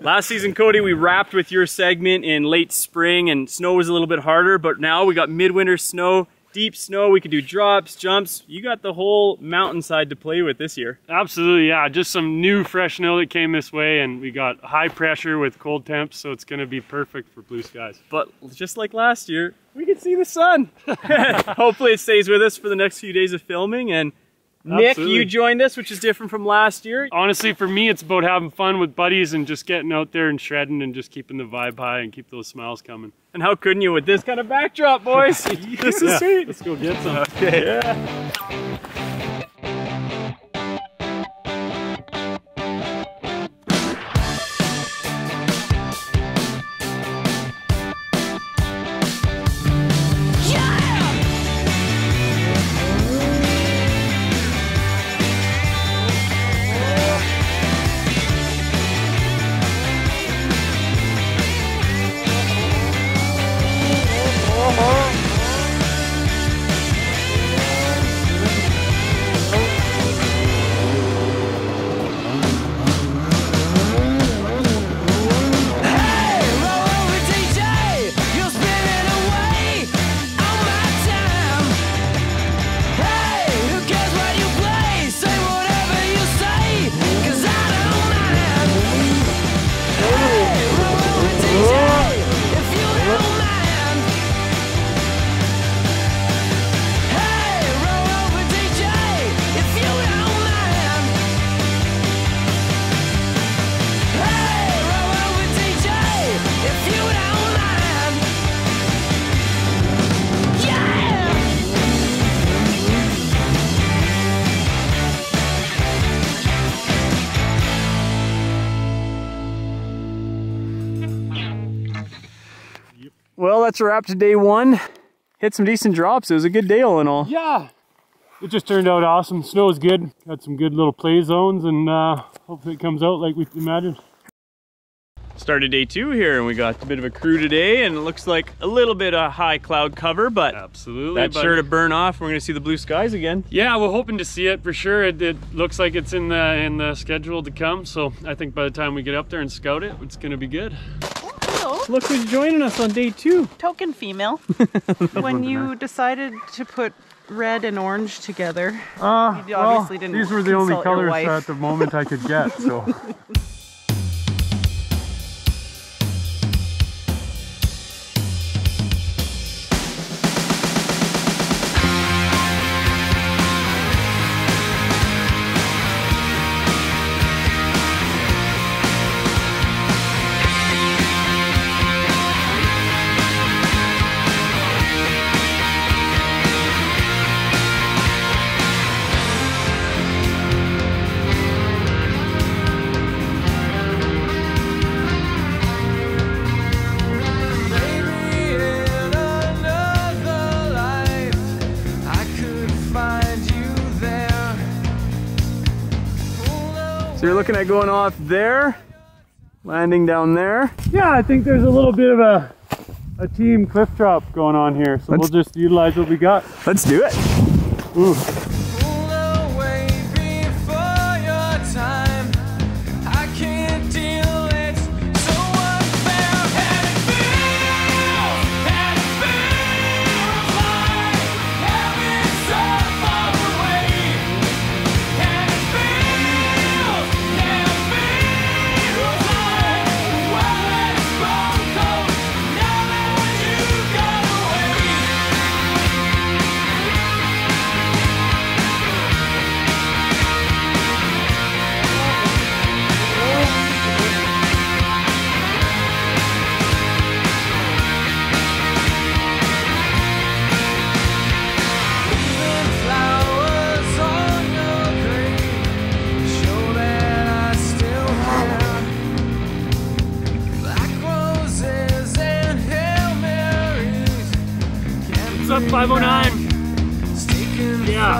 Last season, Cody, we wrapped with your segment in late spring and snow was a little bit harder, but now we got midwinter snow, deep snow, we could do drops, jumps. You got the whole mountainside to play with this year. Absolutely, yeah, just some new fresh snow that came this way, and we got high pressure with cold temps, so it's gonna be perfect for blue skies. But just like last year, we can see the sun. Hopefully it stays with us for the next few days of filming. And Nick, absolutely, you joined us, which is different from last year. Honestly, for me, it's about having fun with buddies and just getting out there and shredding and just keeping the vibe high and keep those smiles coming. And how couldn't you with this kind of backdrop, boys? This is sweet. Let's go get some. Okay. Yeah. Well, that's a wrap to day one. Hit some decent drops. It was a good day all in all. Yeah, it just turned out awesome. Snow was good. Got some good little play zones, and hopefully it comes out like we imagined. Started day two here, and we got a bit of a crew today, and it looks like a little bit of high cloud cover, but absolutely, that's sure to burn off. We're gonna see the blue skies again. Yeah, we're hoping to see it for sure. It looks like it's in the schedule to come, so I think by the time we get up there and scout it, it's gonna be good. Look who's joining us on day two. Token female. When you decided to put red and orange together, you obviously didn't consult your wife. These were the only colors at the moment I could get, so. You're looking at going off there, landing down there. Yeah, I think there's a little bit of a team cliff drop going on here, so we'll just utilize what we got. Let's do it. Ooh. Up 509. Yeah.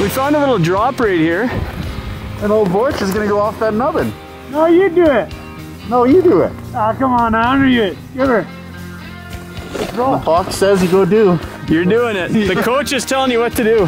We found a little drop right here. And old Borch is gonna go off that nubbin. No, you do it. No, you do it. Ah, oh, come on, I honor you. Give her. Let's roll. The fox says you go do. You're doing it. The coach is telling you what to do.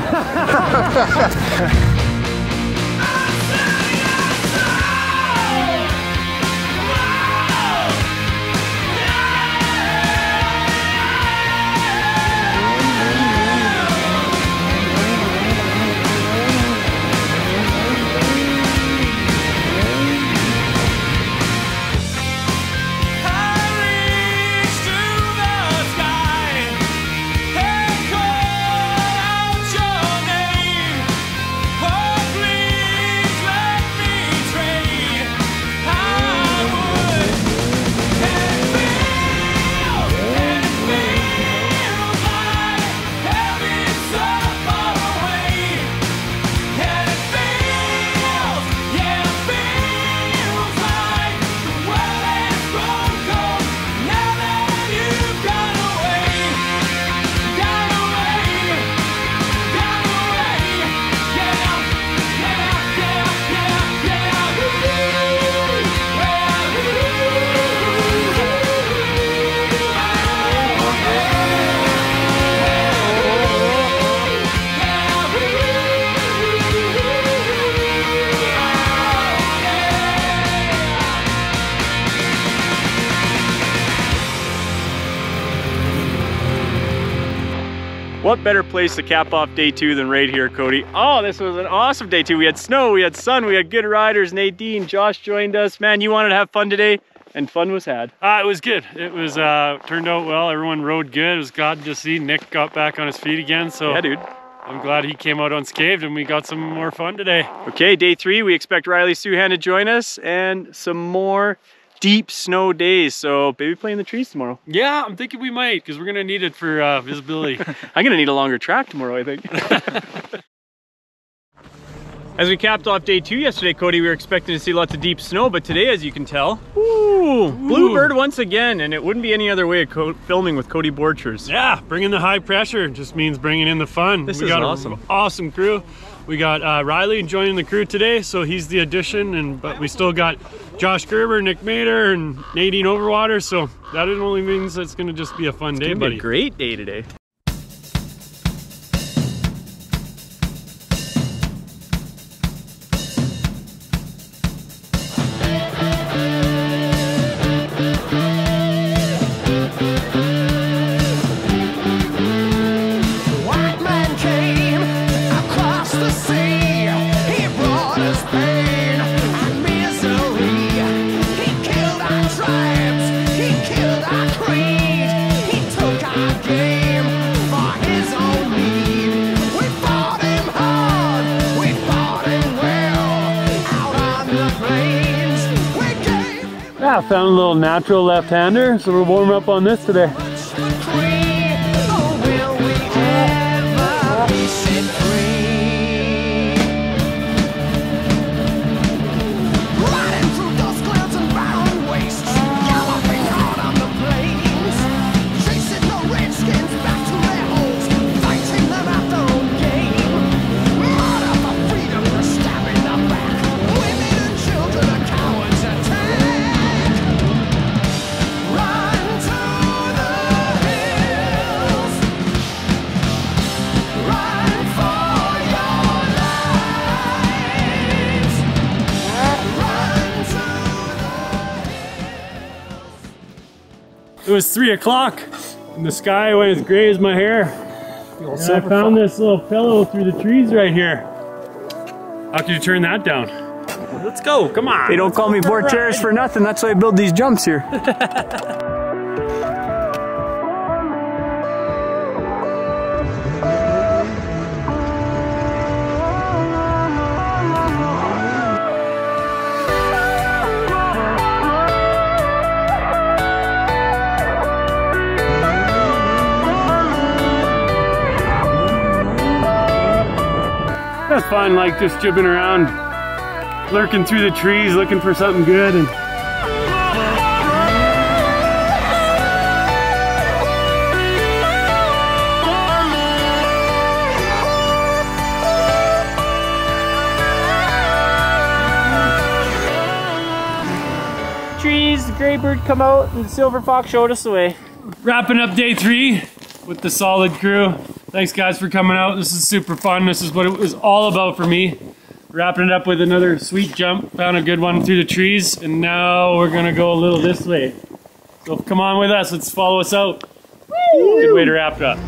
What better place to cap off day two than right here, Cody? Oh, this was an awesome day two. We had snow, we had sun, we had good riders. Nadine, Josh joined us. Man, you wanted to have fun today, and fun was had. It was good. It was turned out well. Everyone rode good. It was glad to see Nick got back on his feet again. So yeah, dude. I'm glad he came out unscathed and we got some more fun today. Okay, day three, we expect Riley Suhan to join us and some more deep snow days, so maybe play in the trees tomorrow. Yeah, I'm thinking we might, because we're gonna need it for visibility. I'm gonna need a longer track tomorrow, I think. As we capped off day two yesterday, Cody, we were expecting to see lots of deep snow, but today, as you can tell, ooh, bluebird once again, and it wouldn't be any other way of filming with Cody Borchers. Yeah, bringing the high pressure just means bringing in the fun. This is awesome. We got an awesome crew. We got Riley joining the crew today, so he's the addition, but we still got Josh Gerber, Nic Mader, and Nadine Overwater, so that only means it's going to just be a fun day, buddy. It's going to be a great day today. Yeah, found a little natural left-hander, so we're warming up on this today. It was 3 o'clock and the sky went as gray as my hair. I found this little pillow through the trees right here. How could you turn that down? Let's go, come on. They don't call me Borchers for nothing, that's why I build these jumps here. That's fun, like just jibbing around, lurking through the trees, looking for something good. And gray bird come out and the silver fox showed us the way. Wrapping up day three with the solid crew. Thanks guys for coming out. This is super fun. This is what it was all about for me. Wrapping it up with another sweet jump. Found a good one through the trees and now we're gonna go a little this way. So come on with us, let's follow us out. Woo! Good way to wrap it up.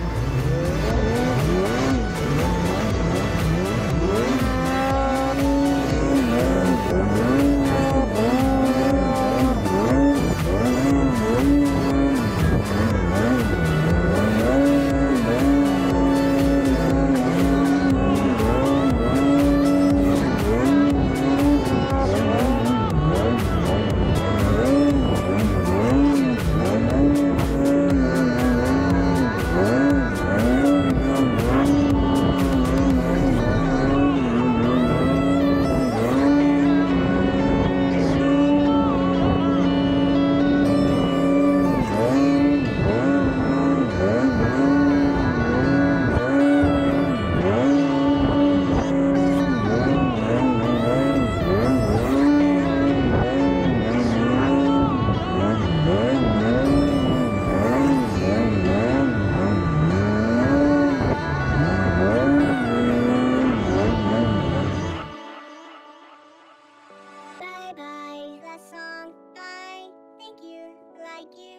Thank you.